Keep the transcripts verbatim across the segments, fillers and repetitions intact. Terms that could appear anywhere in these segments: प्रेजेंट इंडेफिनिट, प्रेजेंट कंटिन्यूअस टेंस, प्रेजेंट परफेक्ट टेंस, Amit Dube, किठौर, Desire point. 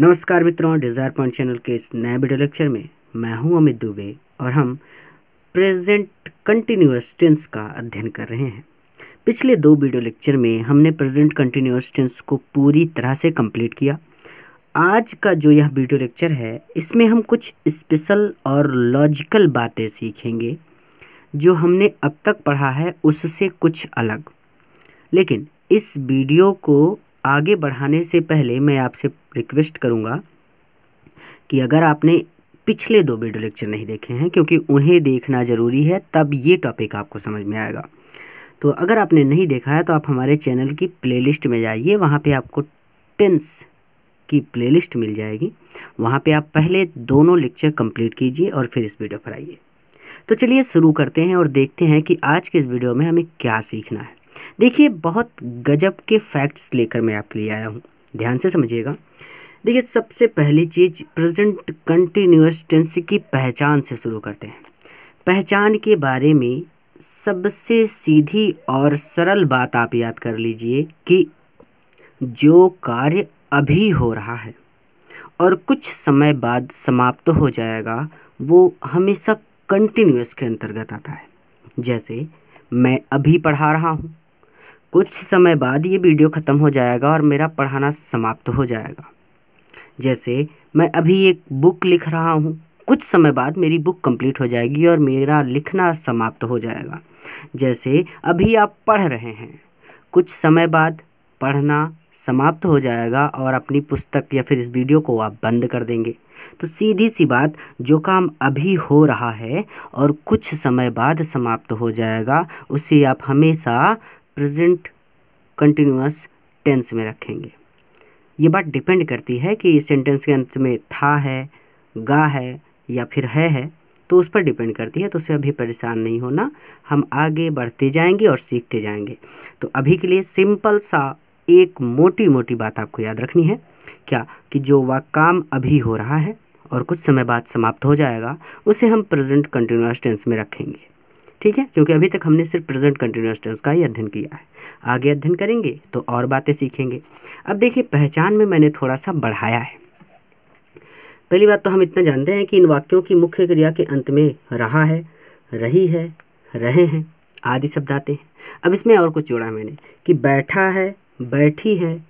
नमस्कार मित्रों, desire point channel के इस नए वीडियो लेक्चर में मैं हूं अमित दुबे और हम प्रेजेंट कंटिन्यूअस टेंस का अध्ययन कर रहे हैं। पिछले दो वीडियो लेक्चर में हमने प्रेजेंट कंटिन्यूअस टेंस को पूरी तरह से कंप्लीट किया। आज का जो यह वीडियो लेक्चर है इसमें हम कुछ स्पेशल और लॉजिकल बातें सीखेंगे जो हमने अब तक पढ़ा है उससे कुछ अलग। लेकिन इस वीडियो को आगे बढ़ाने से पहले मैं आपसे रिक्वेस्ट करूंगा कि अगर आपने पिछले दो वीडियो लेक्चर नहीं देखे हैं, क्योंकि उन्हें देखना ज़रूरी है तब ये टॉपिक आपको समझ में आएगा। तो अगर आपने नहीं देखा है तो आप हमारे चैनल की प्लेलिस्ट में जाइए, वहाँ पे आपको टेंस की प्लेलिस्ट मिल जाएगी। वहाँ पे आप पहले दोनों लेक्चर कंप्लीट कीजिए और फिर इस वीडियो पर आइए। तो चलिए शुरू करते हैं और देखते हैं कि आज के इस वीडियो में हमें क्या सीखना है। देखिए, बहुत गजब के फैक्ट्स लेकर मैं आपके लिए आया हूँ, ध्यान से समझिएगा। देखिए, सबसे पहली चीज़ प्रेजेंट कंटिन्यूअस टेंस की पहचान से शुरू करते हैं। पहचान के बारे में सबसे सीधी और सरल बात आप याद कर लीजिए कि जो कार्य अभी हो रहा है और कुछ समय बाद समाप्त हो जाएगा वो हमेशा कंटिन्यूअस के अंतर्गत आता है। जैसे मैं अभी पढ़ा रहा हूँ, कुछ समय बाद ये वीडियो ख़त्म हो जाएगा और मेरा पढ़ाना समाप्त हो जाएगा। जैसे मैं अभी एक बुक लिख रहा हूँ, कुछ समय बाद मेरी बुक कंप्लीट हो जाएगी और मेरा लिखना समाप्त हो जाएगा। जैसे अभी आप पढ़ रहे हैं, कुछ समय बाद पढ़ना समाप्त हो जाएगा और अपनी पुस्तक या फिर इस वीडियो को आप बंद कर देंगे। तो सीधी सी बात, जो काम अभी हो रहा है और कुछ समय बाद समाप्त हो जाएगा उसे आप हमेशा प्रेजेंट कंटिन्यूअस टेंस में रखेंगे। ये बात डिपेंड करती है कि सेंटेंस के अंत में था है, गा है या फिर है है, तो उस पर डिपेंड करती है। तो उससे अभी परेशान नहीं होना, हम आगे बढ़ते जाएंगे और सीखते जाएंगे। तो अभी के लिए सिंपल सा एक मोटी मोटी बात आपको याद रखनी है, क्या कि जो वह काम अभी हो रहा है और कुछ समय बाद समाप्त हो जाएगा उसे हम प्रेजेंट कंटिन्यूअस टेंस में रखेंगे। ठीक है, क्योंकि अभी तक हमने सिर्फ प्रेजेंट कंटिन्यूअस टेंस का ही अध्ययन किया है। आगे अध्ययन करेंगे तो और बातें सीखेंगे। अब देखिए, पहचान में मैंने थोड़ा सा बढ़ाया है। पहली बात तो हम इतना जानते हैं कि इन वाक्यों की मुख्य क्रिया के अंत में रहा है, रही है, रहे हैं आदि शब्द आते हैं। अब इसमें और कुछ जोड़ा मैंने कि बैठा है, बैठी है।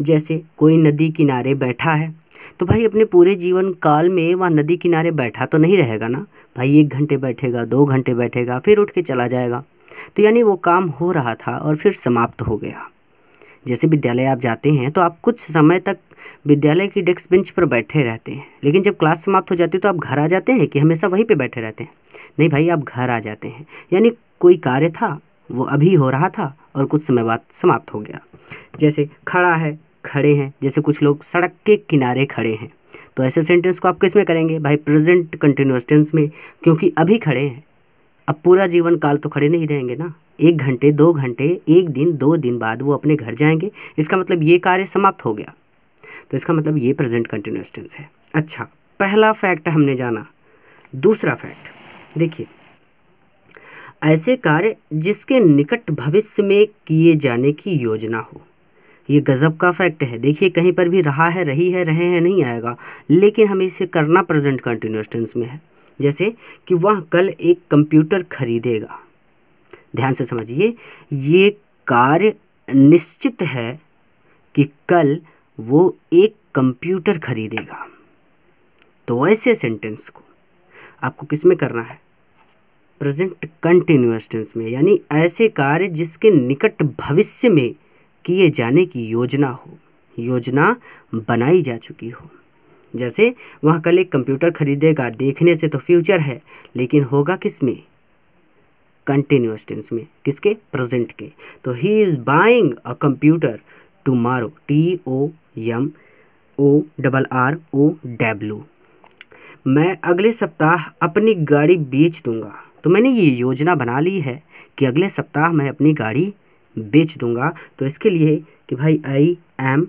जैसे कोई नदी किनारे बैठा है, तो भाई अपने पूरे जीवन काल में वह नदी किनारे बैठा तो नहीं रहेगा ना भाई। एक घंटे बैठेगा, दो घंटे बैठेगा, फिर उठ के चला जाएगा। तो यानी वो काम हो रहा था और फिर समाप्त हो गया। जैसे विद्यालय आप जाते हैं तो आप कुछ समय तक विद्यालय की डेस्क बेंच पर बैठे रहते हैं, लेकिन जब क्लास समाप्त हो जाती है तो आप घर आ जाते हैं कि हमेशा वहीं पर बैठे रहते हैं? नहीं भाई, आप घर आ जाते हैं। यानी कोई कार्य था, वो अभी हो रहा था और कुछ समय बाद समाप्त हो गया। जैसे खड़ा है, खड़े हैं। जैसे कुछ लोग सड़क के किनारे खड़े हैं, तो ऐसे सेंटेंस को आप किस में करेंगे भाई? प्रेजेंट कंटिन्यूअस टेंस में, क्योंकि अभी खड़े हैं। अब पूरा जीवन काल तो खड़े नहीं रहेंगे ना। एक घंटे, दो घंटे, एक दिन, दो दिन बाद वो अपने घर जाएंगे। इसका मतलब ये कार्य समाप्त हो गया। तो इसका मतलब ये प्रेजेंट कंटिन्यूअस टेंस है। अच्छा, पहला फैक्ट हमने जाना। दूसरा फैक्ट देखिए, ऐसे कार्य जिसके निकट भविष्य में किए जाने की योजना हो। ये गजब का फैक्ट है। देखिए, कहीं पर भी रहा है, रही है, रहे हैं नहीं आएगा, लेकिन हमें इसे करना प्रेजेंट कंटिन्यूअस टेंस में है। जैसे कि वह कल एक कंप्यूटर खरीदेगा। ध्यान से समझिए, ये कार्य निश्चित है कि कल वो एक कंप्यूटर खरीदेगा। तो ऐसे सेंटेंस को आपको किस में करना है? प्रेजेंट कंटिन्यूअस टेंस में। यानी ऐसे कार्य जिसके निकट भविष्य में किए जाने की योजना हो, योजना बनाई जा चुकी हो। जैसे वह कल एक कंप्यूटर खरीदेगा, देखने से तो फ्यूचर है, लेकिन होगा किस में? कंटिन्यूअस टेंस में। किसके? प्रेजेंट के। तो he is buying a computer tomorrow, T O M O double R O W. मैं अगले सप्ताह अपनी गाड़ी बेच दूंगा। तो मैंने ये योजना बना ली है कि अगले सप्ताह मैं अपनी गाड़ी बेच दूंगा। तो इसके लिए कि भाई I am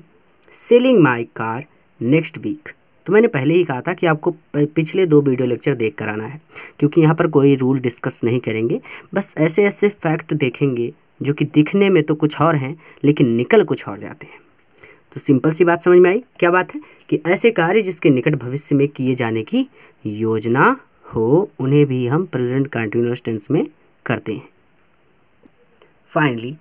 selling my car next week. तो मैंने पहले ही कहा था कि आपको पिछले दो वीडियो लेक्चर देख कर आना है, क्योंकि यहाँ पर कोई रूल डिस्कस नहीं करेंगे। बस ऐसे ऐसे फैक्ट देखेंगे जो कि दिखने में तो कुछ और हैं लेकिन निकल कुछ और जाते हैं। तो सिंपल सी बात समझ में आई, क्या बात है कि ऐसे कार्य जिसके निकट भविष्य में किए जाने की योजना हो उन्हें भी हम प्रेजेंट कंटीन्यूअस टेंस में करते हैं। फाइनली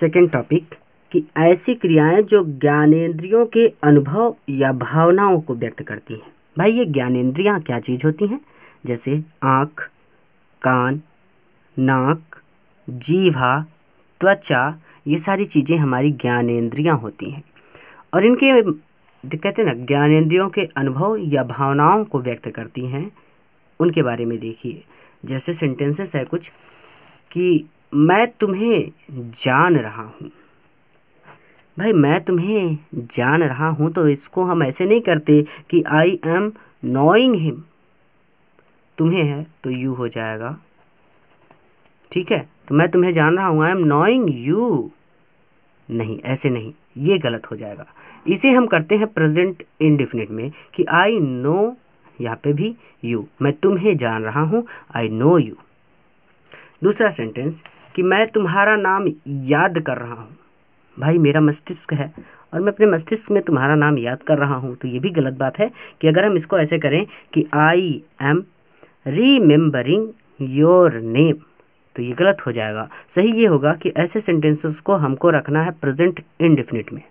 सेकेंड टॉपिक कि ऐसी क्रियाएं जो ज्ञानेंद्रियों के अनुभव या भावनाओं को व्यक्त करती हैं। भाई ये ज्ञानेंद्रियां क्या चीज़ होती हैं? जैसे आँख, कान, नाक, जीभा, त्वचा, ये सारी चीज़ें हमारी ज्ञानेंद्रियां होती हैं और इनके कहते हैं ना ज्ञानेंद्रियों के अनुभव या भावनाओं को व्यक्त करती हैं। उनके बारे में देखिए, जैसे सेंटेंसेस है कुछ कि मैं तुम्हें जान रहा हूँ। भाई मैं तुम्हें जान रहा हूँ तो इसको हम ऐसे नहीं करते कि आई एम नोइंग हिम, तुम्हें है तो यू हो जाएगा, ठीक है? तो मैं तुम्हें जान रहा हूँ आई एम नोइंग यू, नहीं ऐसे नहीं, ये गलत हो जाएगा। इसे हम करते हैं प्रेजेंट इंडेफिनिट में कि आई नो, यहाँ पे भी यू, मैं तुम्हें जान रहा हूँ आई नो यू। दूसरा सेंटेंस कि मैं तुम्हारा नाम याद कर रहा हूँ। भाई मेरा मस्तिष्क है और मैं अपने मस्तिष्क में तुम्हारा नाम याद कर रहा हूँ, तो ये भी गलत बात है कि अगर हम इसको ऐसे करें कि I am remembering your name, तो ये गलत हो जाएगा। सही ये होगा कि ऐसे सेंटेंसेस को हमको रखना है प्रेजेंट इंडेफिनिट में,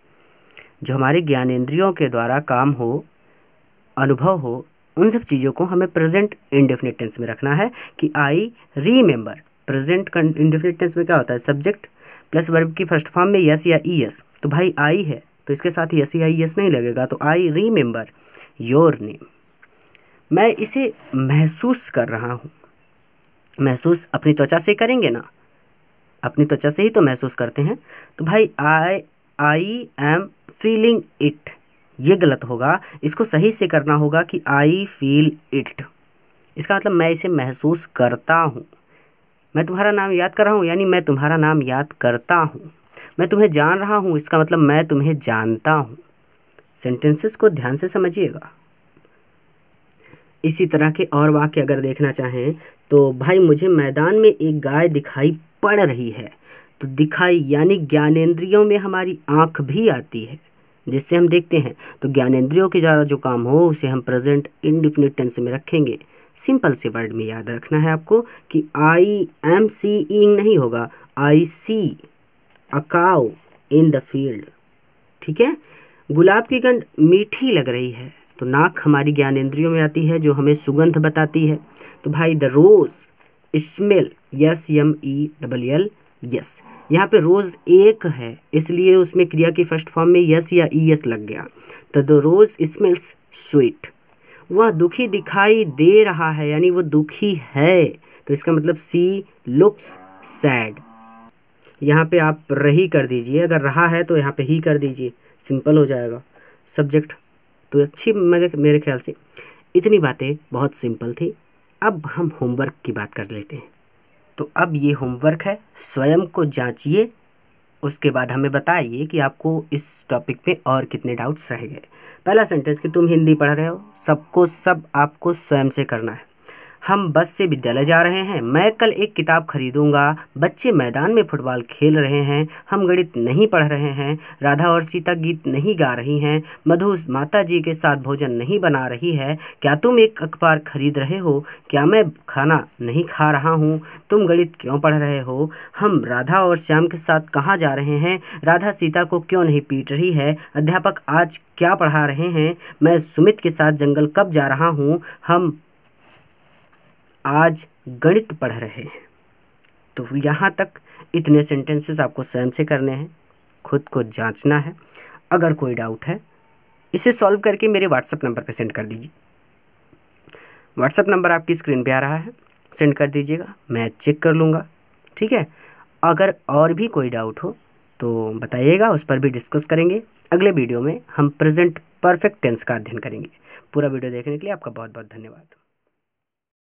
जो हमारे ज्ञानेंद्रियों के द्वारा काम हो, अनुभव हो, उन सब चीज़ों को हमें प्रेजेंट इंडेफिनिट टेंस में रखना है कि I remember. प्रेजेंट इंडेफिनिट tense में क्या होता है? सब्जेक्ट प्लस वर्ब की फर्स्ट फॉर्म में यस या ई एस, तो भाई आई है तो इसके साथ यस या ई एस नहीं लगेगा, तो आई रीमेंबर योर नेम। मैं इसे महसूस कर रहा हूँ, महसूस अपनी त्वचा से करेंगे ना, अपनी त्वचा से ही तो महसूस करते हैं, तो भाई I I am feeling it, ये गलत होगा। इसको सही से करना होगा कि आई फील इट, इसका मतलब मैं इसे महसूस करता हूँ। मैं तुम्हारा नाम याद कर रहा हूँ यानी मैं तुम्हारा नाम याद करता हूँ। मैं तुम्हें जान रहा हूँ इसका मतलब मैं तुम्हें जानता हूँ। सेंटेंसेस को ध्यान से समझिएगा। इसी तरह के और वाक्य अगर देखना चाहें तो भाई मुझे मैदान में एक गाय दिखाई पड़ रही है, तो दिखाई यानी ज्ञानेंद्रियों में हमारी आँख भी आती है जिससे हम देखते हैं, तो ज्ञानेंद्रियों के द्वारा जो काम हो उसे हम प्रेजेंट इंडेफिनिट टेंस में रखेंगे। सिंपल से वर्ड में याद रखना है आपको कि आई एम सीइंग नहीं होगा, I see a cow in the field, ठीक है? गुलाब की गंध मीठी लग रही है, तो नाक हमारी ज्ञानेंद्रियों में आती है जो हमें सुगंध बताती है, तो भाई the rose smell, S M E double L S, यहाँ पे रोज़ एक है इसलिए उसमें क्रिया की फर्स्ट फॉर्म में यस या ई एस लग गया, तो द रोज़ स्मेल्स स्वीट। वह दुखी दिखाई दे रहा है यानी वो दुखी है, तो इसका मतलब सी लुक्स सैड। यहाँ पे आप रही कर दीजिए, अगर रहा है तो यहाँ पे ही कर दीजिए, सिंपल हो जाएगा सब्जेक्ट, तो अच्छी मेरे ख्याल से। इतनी बातें बहुत सिंपल थी। अब हम होमवर्क की बात कर लेते हैं, तो अब ये होमवर्क है, स्वयं को जांचिए, उसके बाद हमें बताइए कि आपको इस टॉपिक में और कितने डाउट्स रह गए। पहला सेंटेंस कि तुम हिंदी पढ़ रहे हो, सबको सब आपको स्वयं से करना है। हम बस से विद्यालय जा रहे हैं, मैं कल एक किताब खरीदूंगा, बच्चे मैदान में फुटबॉल खेल रहे हैं, हम गणित नहीं पढ़ रहे हैं, राधा और सीता गीत नहीं गा रही हैं, मधु माता जी के साथ भोजन नहीं बना रही है, क्या तुम एक अखबार खरीद रहे हो, क्या मैं खाना नहीं खा रहा हूँ, तुम गणित क्यों पढ़ रहे हो, हम राधा और श्याम के साथ कहाँ जा रहे हैं, राधा सीता को क्यों नहीं पीट रही है, अध्यापक आज क्या पढ़ा रहे हैं, मैं सुमित के साथ जंगल कब जा रहा हूँ, हम आज गणित पढ़ रहे हैं। तो यहाँ तक इतने सेंटेंसेस आपको स्वयं से करने हैं, खुद को जांचना है। अगर कोई डाउट है इसे सॉल्व करके मेरे व्हाट्सएप नंबर पर सेंड कर दीजिए, व्हाट्सएप नंबर आपकी स्क्रीन पे आ रहा है, सेंड कर दीजिएगा, मैं चेक कर लूँगा, ठीक है? अगर और भी कोई डाउट हो तो बताइएगा, उस पर भी डिस्कस करेंगे। अगले वीडियो में हम प्रेजेंट परफेक्ट टेंस का अध्ययन करेंगे। पूरा वीडियो देखने के लिए आपका बहुत बहुत धन्यवाद।